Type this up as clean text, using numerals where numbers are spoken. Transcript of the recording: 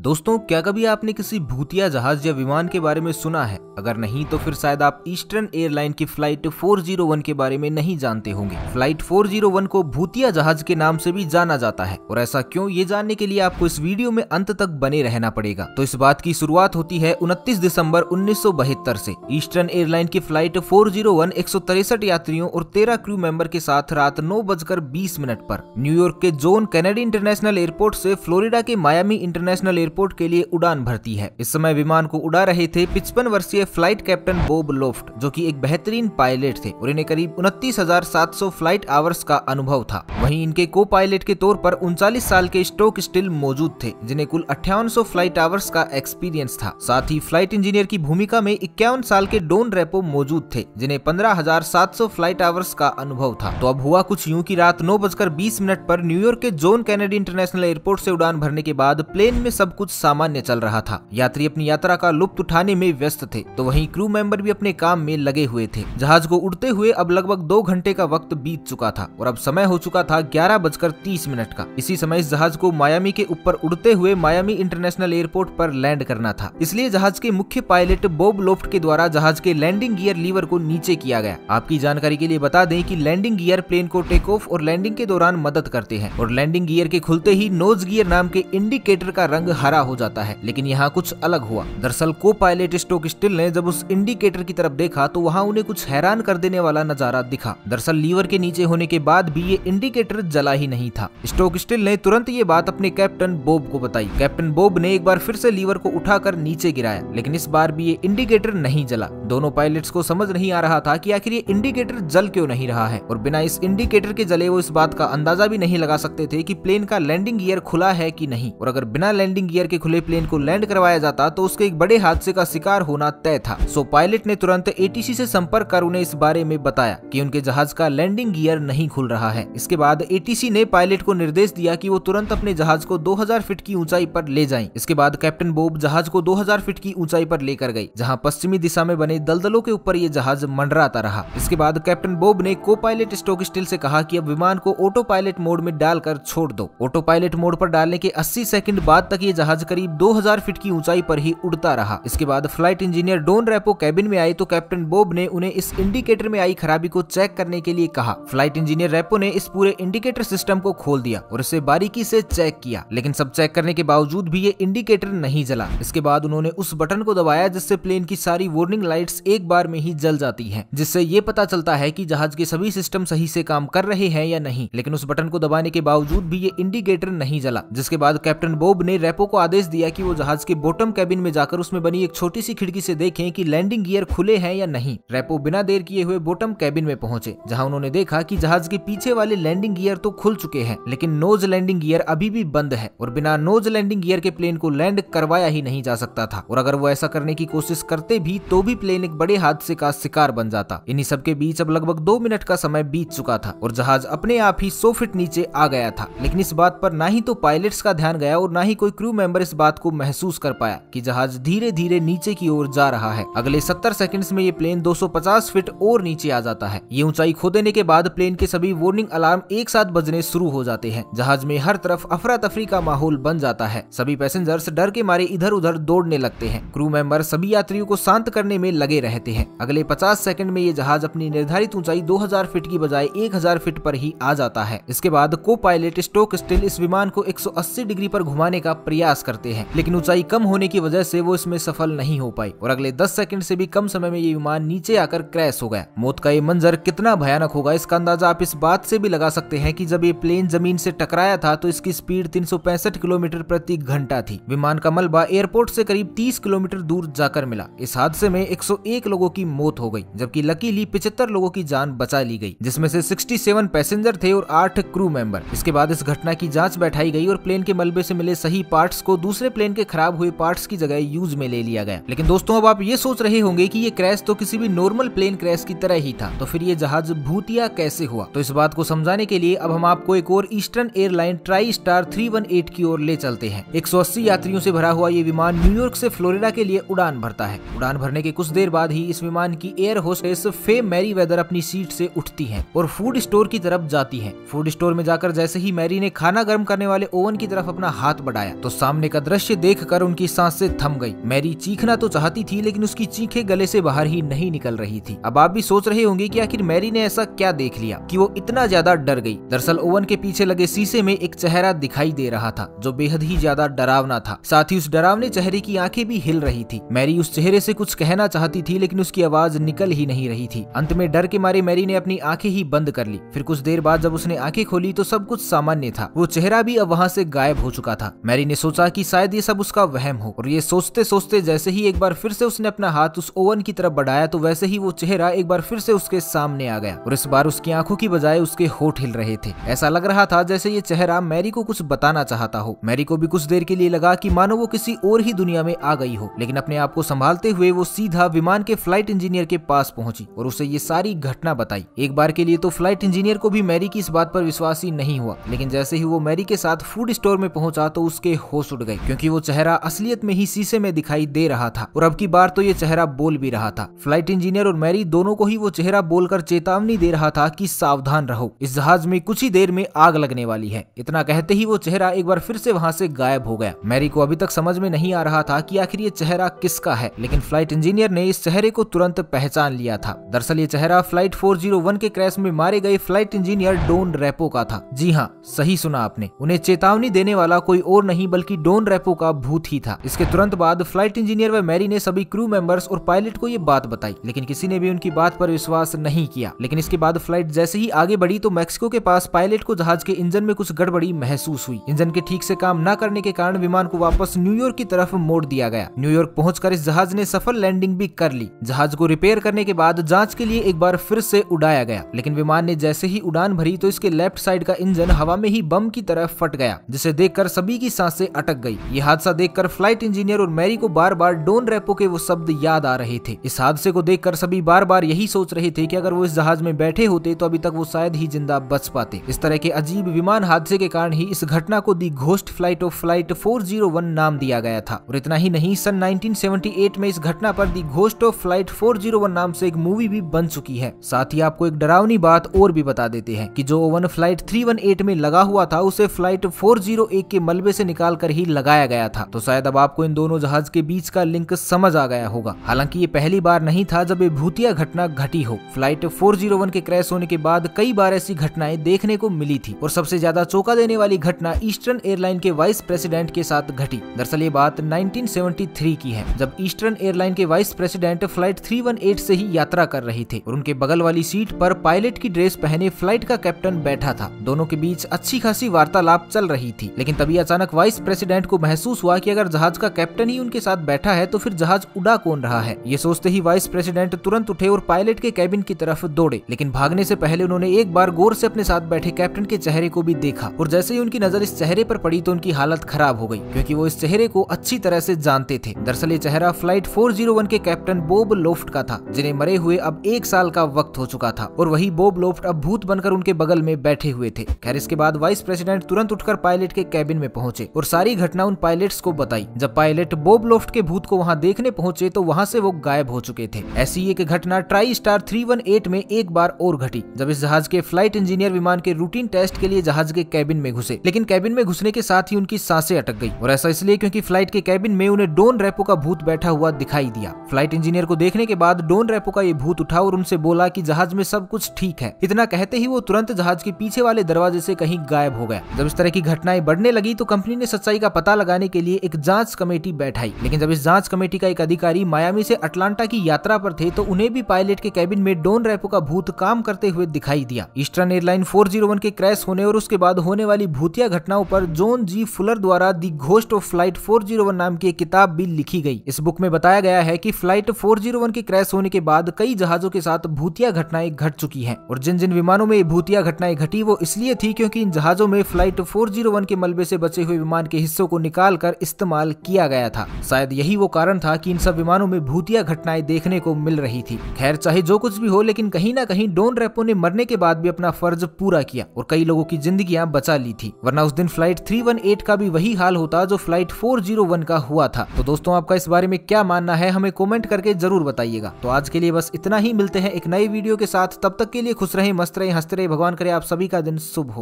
दोस्तों, क्या कभी आपने किसी भूतिया जहाज या विमान के बारे में सुना है? अगर नहीं तो फिर शायद आप ईस्टर्न एयरलाइन की फ्लाइट 401 के बारे में नहीं जानते होंगे। फ्लाइट 401 को भूतिया जहाज के नाम से भी जाना जाता है, और ऐसा क्यों, ये जानने के लिए आपको इस वीडियो में अंत तक बने रहना पड़ेगा। तो इस बात की शुरुआत होती है 29 दिसंबर 1972 से। ईस्टर्न एयरलाइन की फ्लाइट 401 163 यात्रियों और 13 क्रू मेंबर के साथ रात 9:20 पर न्यूयॉर्क के जॉन कैनेडी इंटरनेशनल एयरपोर्ट से फ्लोरिडा के मायामी इंटरनेशनल एयरपोर्ट के लिए उड़ान भरती है। इस समय विमान को उड़ा रहे थे 55 वर्षीय फ्लाइट कैप्टन बॉब लॉफ्ट, जो कि एक बेहतरीन पायलट थे और इन्हें करीब 29,700 फ्लाइट आवर्स का अनुभव था। वहीं इनके को पायलट के तौर पर 39 साल के स्टोक स्टिल मौजूद थे, जिन्हें कुल 5800 फ्लाइट आवर्स का एक्सपीरियंस था। साथ ही फ्लाइट इंजीनियर की भूमिका में 51 साल के डॉन रेपो मौजूद थे, जिन्हें 15,700 फ्लाइट आवर्स का अनुभव था। तो अब हुआ कुछ यूँ की रात 9:20 पर न्यूयॉर्क के जॉन कैनेडी इंटरनेशनल एयरपोर्ट से उड़ान भरने के बाद प्लेन में सब कुछ सामान्य चल रहा था। यात्री अपनी यात्रा का लुप्त उठाने में व्यस्त थे, तो वहीं क्रू मेंबर भी अपने काम में लगे हुए थे। जहाज को उड़ते हुए अब लगभग 2 घंटे का वक्त बीत चुका था और अब समय हो चुका था 11:30 का। इसी समय इस जहाज को मायामी के ऊपर उड़ते हुए मायामी इंटरनेशनल एयरपोर्ट पर लैंड करना था, इसलिए जहाज के मुख्य पायलट बॉब लॉफ्ट के द्वारा जहाज के लैंडिंग गियर लीवर को नीचे किया गया। आपकी जानकारी के लिए बता दें कि लैंडिंग गियर प्लेन को टेक ऑफ और लैंडिंग के दौरान मदद करते हैं, और लैंडिंग गियर के खुलते ही नोज गियर नाम के इंडिकेटर का रंग हरा हो जाता है। लेकिन यहाँ कुछ अलग हुआ। दरअसल को पायलट स्टोक स्टिल ने जब उस इंडिकेटर की तरफ देखा तो वहाँ उन्हें कुछ हैरान कर देने वाला नजारा दिखा। दरअसल लीवर के नीचे होने के बाद भी ये इंडिकेटर जला ही नहीं था। स्टोक स्टिल ने तुरंत ये बात अपने कैप्टन बॉब को बताई। कैप्टन बॉब ने एक बार फिर से लीवर को उठाकर नीचे गिराया, लेकिन इस बार भी ये इंडिकेटर नहीं जला। दोनों पायलट्स को समझ नहीं आ रहा था कि आखिर ये इंडिकेटर जल क्यों नहीं रहा है, और बिना इस इंडिकेटर के जले वो इस बात का अंदाजा भी नहीं लगा सकते थे कि प्लेन का लैंडिंग गियर खुला है कि नहीं, और अगर बिना लैंडिंग गियर के खुले प्लेन को लैंड करवाया जाता तो उसके एक बड़े हादसे का शिकार होना तय था। सो पायलट ने तुरंत एटीसी से संपर्क कर उन्हें इस बारे में बताया कि उनके जहाज का लैंडिंग गियर नहीं खुल रहा है। इसके बाद एटीसी ने पायलट को निर्देश दिया कि वो तुरंत अपने जहाज को 2000 फीट की ऊंचाई पर ले जाएं। इसके बाद कैप्टन बॉब जहाज को 2000 फीट की ऊंचाई पर लेकर गई, जहाँ पश्चिमी दिशा में बने दलदलों के ऊपर ये जहाज मंडराता रहा। इसके बाद कैप्टन बॉब ने को पायलट स्टोक स्टिल से कहा कि अब विमान को ऑटो पायलट मोड में डालकर छोड़ दो। ऑटो पायलट मोड पर डालने के 80 सेकंड बाद तक ये जहाज करीब 2000 फीट की ऊंचाई पर ही उड़ता रहा। इसके बाद flight engineer Don Repo cabin में आई तो कैप्टन बॉब ने उन्हें इस इंडिकेटर में आई खराबी को चेक करने के लिए कहा। फ्लाइट इंजीनियर रेपो ने इस पूरे इंडिकेटर सिस्टम को खोल दिया और इसे बारीकी से चेक किया, लेकिन सब चेक करने के बावजूद भी ये इंडिकेटर नहीं जला। इसके बाद उन्होंने उस बटन को दबाया जिससे प्लेन की सारी वार्निंग लाइट्स एक बार में ही जल जाती है, जिससे ये पता चलता है कि जहाज के सभी सिस्टम सही से काम कर रहे हैं या नहीं। लेकिन उस बटन को दबाने के बावजूद भी ये इंडिकेटर नहीं जला। जिसके बाद कैप्टन बॉब ने रेपो को आदेश दिया कि वो जहाज के बॉटम कैबिन में जाकर उसमें बनी एक छोटी सी खिड़की से देखें कि लैंडिंग गियर खुले हैं या नहीं। रेपो बिना देर किए हुए बॉटम कैबिन में पहुंचे, जहां उन्होंने देखा कि जहाज के पीछे वाले लैंडिंग गियर तो खुल चुके हैं, लेकिन नोज लैंडिंग गियर अभी भी बंद है और बिना नोज लैंडिंग गियर के प्लेन को लैंड करवाया ही नहीं जा सकता था, और अगर वो ऐसा करने की कोशिश करते भी तो भी प्लेन एक बड़े हादसे का शिकार बन जाता। इन्हीं सबके बीच अब लगभग 2 मिनट का समय बीत चुका था और जहाज अपने आप ही 100 फीट नीचे आ गया था। लेकिन इस बात पर ना ही तो पायलट्स का ध्यान गया और ना ही कोई क्रू मेंबर इस बात को महसूस कर पाया कि जहाज धीरे धीरे नीचे की ओर जा रहा है। अगले 70 सेकंड्स में ये प्लेन 250 फीट और नीचे आ जाता है। ये ऊंचाई खो देने के बाद प्लेन के सभी वार्निंग अलार्म एक साथ बजने शुरू हो जाते हैं। जहाज में हर तरफ अफरा तफरी का माहौल बन जाता है। सभी पैसेंजर्स डर के मारे इधर उधर दौड़ने लगते हैं। क्रू मेंबर सभी यात्रियों को शांत करने में लगे रहते हैं। अगले 50 सेकंड में ये जहाज अपनी निर्धारित ऊंचाई 2000 फीट की बजाय 1000 फीट पर ही आ जाता है। इसके बाद को पायलट स्टोक स्टिल इस विमान को 180 डिग्री पर घुमाने का प्रयास करते हैं, लेकिन ऊंचाई कम होने की वजह से वो इसमें सफल नहीं हो पाई और अगले 10 सेकंड से भी कम समय में ये विमान नीचे आकर क्रैश हो गया। मौत का ये मंजर कितना भयानक होगा, इसका अंदाजा आप इस बात से भी लगा सकते हैं कि जब ये प्लेन जमीन से टकराया था तो इसकी स्पीड 365 किलोमीटर प्रति घंटा थी। विमान का मलबा एयरपोर्ट से करीब 30 किलोमीटर दूर जाकर मिला। इस हादसे में 101 लोगों की मौत हो गई, जबकि लकीली 75 लोगों की जान बचा ली गई, जिसमें से 67 पैसेंजर थे और 8 क्रू मेंबर। इसके बाद इस घटना की जाँच बैठाई गई और प्लेन के मलबे से मिले सही पार्ट्स को दूसरे प्लेन के खराब हुए पार्ट्स की जगह यूज में ले लिया गया। लेकिन दोस्तों, अब आप ये सोच रहे होंगे कि ये क्रैश तो किसी भी नॉर्मल प्लेन क्रैश की तरह ही था, तो फिर ये जहाज भूतिया कैसे हुआ? तो इस बात को समझाने के लिए अब हम आपको एक और ईस्टर्न एयरलाइन ट्राई स्टार 318 की ओर ले चलते हैं। 180 यात्रियों से भरा हुआ ये विमान न्यूयॉर्क से फ्लोरिडा के लिए उड़ान भरता है। उड़ान भरने के कुछ देर बाद ही इस विमान की एयर होस्टेस फे मैरीवेदर अपनी सीट से उठती है और फूड स्टोर की तरफ जाती है। फूड स्टोर में जाकर जैसे ही मैरी ने खाना गर्म करने वाले ओवन की तरफ अपना हाथ बढ़ाया तो सामने का दृश्य देखकर उनकी सांसें थम गई। मैरी चीखना तो चाहती थी लेकिन उसकी चीखें गले से बाहर ही नहीं निकल रही थी। अब आप भी सोच रहे होंगे कि आखिर मैरी ने ऐसा क्या देख लिया कि वो इतना ज्यादा डर गई। दरअसल ओवन के पीछे लगे शीशे में एक चेहरा दिखाई दे रहा था जो बेहद ही ज्यादा डरावना था, साथ ही उस डरावने चेहरे की आंखें भी हिल रही थी। मैरी उस चेहरे से कुछ कहना चाहती थी लेकिन उसकी आवाज निकल ही नहीं रही थी। अंत में डर के मारे मैरी ने अपनी आंखें ही बंद कर ली। फिर कुछ देर बाद जब उसने आंखें खोली तो सब कुछ सामान्य था, वो चेहरा भी अब वहाँ से गायब हो चुका था। मैरी ने सोचा कि शायद ये सब उसका वहम हो, और ये सोचते सोचते जैसे ही एक बार फिर से उसने अपना हाथ उस ओवन की तरफ बढ़ाया तो वैसे ही वो चेहरा एक बार फिर से उसके सामने आ गया, और इस बार उसकी आंखों की बजाय उसके होठ हिल रहे थे। ऐसा लग रहा था जैसे ये चेहरा मैरी को कुछ बताना चाहता हो। मैरी को भी कुछ देर के लिए लगा कि मानो वो किसी और ही दुनिया में आ गई हो, लेकिन अपने आप को संभालते हुए वो सीधा विमान के फ्लाइट इंजीनियर के पास पहुंची और उसे ये सारी घटना बताई। एक बार के लिए तो फ्लाइट इंजीनियर को भी मैरी की इस बात पर विश्वास ही नहीं हुआ, लेकिन जैसे ही वो मैरी के साथ फूड स्टोर में पहुंचा तो उसके होश उड़ गए, क्योंकि वो चेहरा असलियत में ही शीशे में दिखाई दे रहा था और अब की बार तो ये चेहरा बोल भी रहा था। फ्लाइट इंजीनियर और मैरी दोनों को ही वो चेहरा बोलकर चेतावनी दे रहा था कि सावधान रहो, इस जहाज में कुछ ही देर में आग लगने वाली है। इतना कहते ही वो चेहरा एक बार फिर से वहाँ से गायब हो गया। मैरी को अभी तक समझ में नहीं आ रहा था कि आखिर ये चेहरा किसका है, लेकिन फ्लाइट इंजीनियर ने इस चेहरे को तुरंत पहचान लिया था। दरअसल ये चेहरा फ्लाइट 401 के क्रैश में मारे गए फ्लाइट इंजीनियर डॉन रेपो का था। जी हाँ, सही सुना आपने, उन्हें चेतावनी देने वाला कोई और नहीं बल्कि डॉन रेपो का भूत ही था। इसके तुरंत बाद फ्लाइट इंजीनियर व मैरी ने सभी क्रू मेंबर्स और पायलट को ये बात बताई, लेकिन किसी ने भी उनकी बात पर विश्वास नहीं किया। लेकिन इसके बाद फ्लाइट जैसे ही आगे बढ़ी तो मैक्सिको के पास पायलट को जहाज के इंजन में कुछ गड़बड़ी महसूस हुई। इंजन के ठीक से काम न करने के कारण विमान को वापस न्यूयॉर्क की तरफ मोड़ दिया गया। न्यूयॉर्क पहुंचकर इस जहाज ने सफल लैंडिंग भी कर ली। जहाज को रिपेयर करने के बाद जांच के लिए एक बार फिर से उड़ाया गया, लेकिन विमान ने जैसे ही उड़ान भरी तो इसके लेफ्ट साइड का इंजन हवा में ही बम की तरह फट गया, जिसे देखकर सभी की सांसें अटक गई। ये हादसा देखकर फ्लाइट इंजीनियर और मैरी को बार बार डॉन रेपो के वो शब्द याद आ रहे थे। इस हादसे को देखकर सभी बार बार यही सोच रहे थे कि अगर वो इस जहाज में बैठे होते तो अभी तक वो शायद ही जिंदा बच पाते। इस तरह के अजीब विमान हादसे के कारण ही इस घटना को the ghost flight of flight 401 नाम दिया गया था। और इतना ही नहीं, सन 1978 में इस घटना पर दी घोस्ट ऑफ फ्लाइट 401 नाम से एक मूवी भी बन चुकी है। साथ ही आपको एक डरावनी बात और भी बता देते हैं कि जो ओवन फ्लाइट 318 में लगा हुआ था उसे फ्लाइट 401 के मलबे से निकाल कर ही लगाया गया था। तो शायद अब आपको इन दोनों जहाज के बीच का लिंक समझ आ गया होगा। हालांकि ये पहली बार नहीं था जब ये भूतिया घटना घटी हो। फ्लाइट 401 के क्रैश होने के बाद कई बार ऐसी घटनाएं देखने को मिली थी, और सबसे ज्यादा चौंका देने वाली घटना ईस्टर्न एयरलाइन के वाइस प्रेसिडेंट के साथ घटी। दरअसल ये बात 1973 की है, जब ईस्टर्न एयरलाइन के वाइस प्रेसिडेंट फ्लाइट 318 से ही यात्रा कर रहे थे, और उनके बगल वाली सीट पर पायलट की ड्रेस पहने फ्लाइट का कैप्टन बैठा था। दोनों के बीच अच्छी खासी वार्तालाप चल रही थी, लेकिन तभी अचानक वाइस प्रेसिडेंट को महसूस हुआ कि अगर जहाज का कैप्टन ही उनके साथ बैठा है तो फिर जहाज उड़ा कौन रहा है। ये सोचते ही वाइस प्रेसिडेंट तुरंत उठे और पायलट के कैबिन की तरफ दौड़े, लेकिन भागने से पहले उन्होंने एक बार गौर से अपने साथ बैठे कैप्टन के चेहरे को भी देखा, और जैसे ही उनकी नजर इस चेहरे पर पड़ी तो उनकी हालत खराब हो गई, क्योंकि वो इस चेहरे को अच्छी तरह से जानते थे। दरअसल ये चेहरा फ्लाइट 401 के कैप्टन बॉब लॉफ्ट का था, जिन्हें मरे हुए अब 1 साल का वक्त हो चुका था, और वही बॉब लॉफ्ट अब भूत बनकर उनके बगल में बैठे हुए थे। खैर इसके बाद वाइस प्रेसिडेंट तुरंत उठकर पायलट के कैबिन में पहुंचे और सारी घटना उन पायलट्स को बताई। जब पायलट बॉब लॉफ्ट के भूत को वहाँ देखने पहुंचे तो वहाँ से वो गायब हो चुके थे। ऐसी एक घटना ट्राई स्टार 318 में एक बार और घटी, जब इस जहाज के फ्लाइट इंजीनियर विमान के रूटीन टेस्ट के लिए जहाज के कैबिन में घुसे, लेकिन कैबिन में घुसने के साथ ही उनकी सांसें अटक गई, और ऐसा इसलिए क्योंकि फ्लाइट के कैबिन में उन्हें डॉन रेपो का भूत बैठा हुआ दिखाई दिया। फ्लाइट इंजीनियर को देखने के बाद डॉन रेपो का ये भूत उठा और उनसे बोला कि जहाज में सब कुछ ठीक है। इतना कहते ही वो तुरंत जहाज के पीछे वाले दरवाजे से कहीं गायब हो गया। जब इस तरह की घटनाएं बढ़ने लगी तो कंपनी ने सच्चाई का पता लगाने के लिए एक जांच कमेटी बैठाई, लेकिन जब इस जांच कमेटी का एक अधिकारी मायामी से अटलांटा की यात्रा पर थे तो उन्हें भी पायलट के कैबिन में डॉन रेपो का भूत काम करते हुए दिखाई दिया। ईस्टर्न एयरलाइन 401 के क्रैश होने और उसके बाद होने वाली भूतिया घटनाओं पर जॉन जी फुलर द्वारा दी घोस्ट ऑफ फ्लाइट 401 नाम की एक किताब भी लिखी गई। इस बुक में बताया गया है कि फ्लाइट 401 के क्रैश होने के बाद कई जहाजों के साथ भूतिया घटनाएं घट चुकी हैं, और जिन जिन विमानों में भूतिया घटनाएं घटी वो इसलिए थी क्योंकि इन जहाजों में फ्लाइट 401 के मलबे से बचे हुए विमान के हिस्सों को निकाल कर इस्तेमाल किया गया था। शायद यही वो कारण था कि इन सब विमानों में भूतिया घटनाएं देखने को मिल रही थी। खैर चाहे जो कुछ भी हो, लेकिन कहीं ना कहीं डॉन रेपो ने मरने के बाद भी अपना फर्ज पूरा किया और कई लोगों की जिंदगियां बचा ली थी, वरना उस दिन फ्लाइट 318 का भी वही हाल होता जो फ्लाइट 401 का हुआ था। तो दोस्तों आपका इस बारे में क्या मानना है हमें कमेंट करके जरूर बताइएगा। तो आज के लिए बस इतना ही, मिलते हैं एक नई वीडियो के साथ। तब तक के लिए खुश रहें, मस्त रहें, हंसते रहें। भगवान करे आप सभी का दिन शुभ हो।